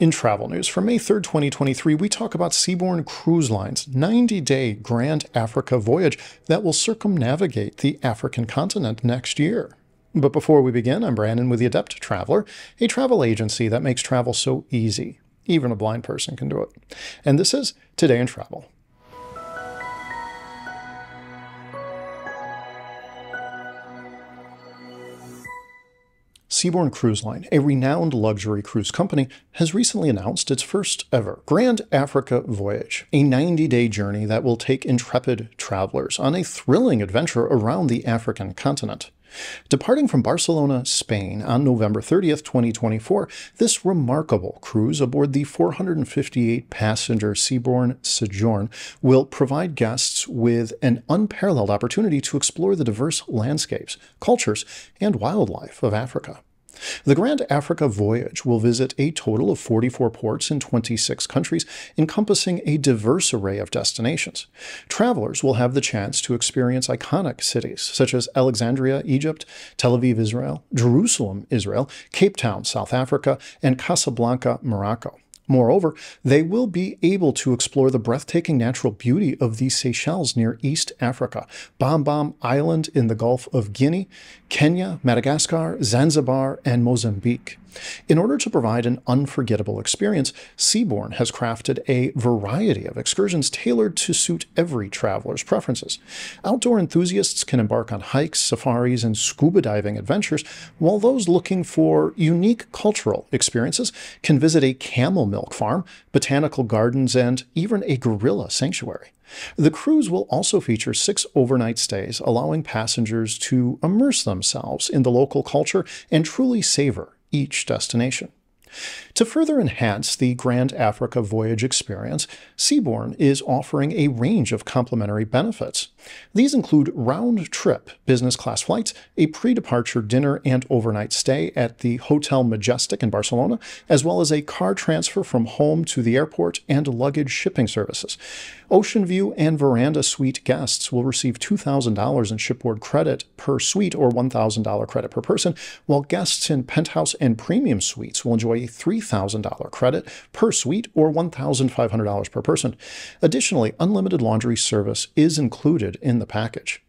In travel news, for May 3rd, 2023, we talk about Seabourn Cruise Line's 90-day Grand Africa voyage that will circumnavigate the African continent next year. But before we begin, I'm Brandon with The Adept Traveler, a travel agency that makes travel so easy. Even a blind person can do it. And this is Today in Travel. Seabourn Cruise Line, a renowned luxury cruise company, has recently announced its first ever Grand Africa voyage, a 90-day journey that will take intrepid travelers on a thrilling adventure around the African continent. Departing from Barcelona, Spain on November 30th, 2024, this remarkable cruise aboard the 458-passenger Seabourn Sojourn will provide guests with an unparalleled opportunity to explore the diverse landscapes, cultures, and wildlife of Africa. The Grand Africa voyage will visit a total of 44 ports in 26 countries, encompassing a diverse array of destinations. Travelers will have the chance to experience iconic cities such as Alexandria, Egypt, Tel Aviv, Israel, Jerusalem, Israel, Cape Town, South Africa, and Casablanca, Morocco. Moreover, they will be able to explore the breathtaking natural beauty of the Seychelles near East Africa, Bombom Island in the Gulf of Guinea, Kenya, Madagascar, Zanzibar, and Mozambique. In order to provide an unforgettable experience, Seabourn has crafted a variety of excursions tailored to suit every traveler's preferences. Outdoor enthusiasts can embark on hikes, safaris, and scuba diving adventures, while those looking for unique cultural experiences can visit a camel milk farm, botanical gardens, and even a gorilla sanctuary. The cruise will also feature 6 overnight stays, allowing passengers to immerse themselves in the local culture and truly savor each destination. To further enhance the Grand Africa voyage experience, Seabourn is offering a range of complimentary benefits. These include round-trip business-class flights, a pre-departure dinner and overnight stay at the Hotel Majestic in Barcelona, as well as a car transfer from home to the airport and luggage shipping services. Ocean View and Veranda Suite guests will receive $2,000 in shipboard credit per suite or $1,000 credit per person, while guests in Penthouse and Premium Suites will enjoy a $3,000 credit per suite or $1,500 per person. Additionally, unlimited laundry service is included in the package.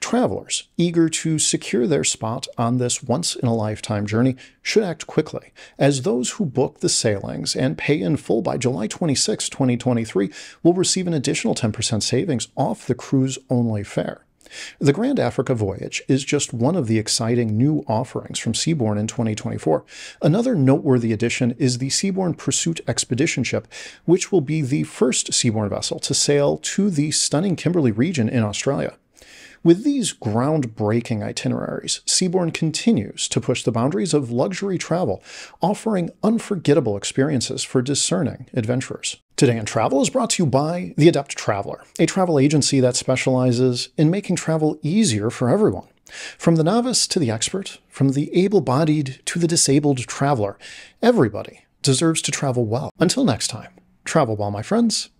Travelers eager to secure their spot on this once-in-a-lifetime journey should act quickly, as those who book the sailings and pay in full by July 26, 2023 will receive an additional 10% savings off the cruise-only fare. The Grand Africa voyage is just one of the exciting new offerings from Seabourn in 2024. Another noteworthy addition is the Seabourn Pursuit expedition ship, which will be the first Seabourn vessel to sail to the stunning Kimberley region in Australia. With these groundbreaking itineraries, Seabourn continues to push the boundaries of luxury travel, offering unforgettable experiences for discerning adventurers. Today in Travel is brought to you by The Adept Traveler, a travel agency that specializes in making travel easier for everyone. From the novice to the expert, from the able-bodied to the disabled traveler, everybody deserves to travel well. Until next time, travel well, my friends.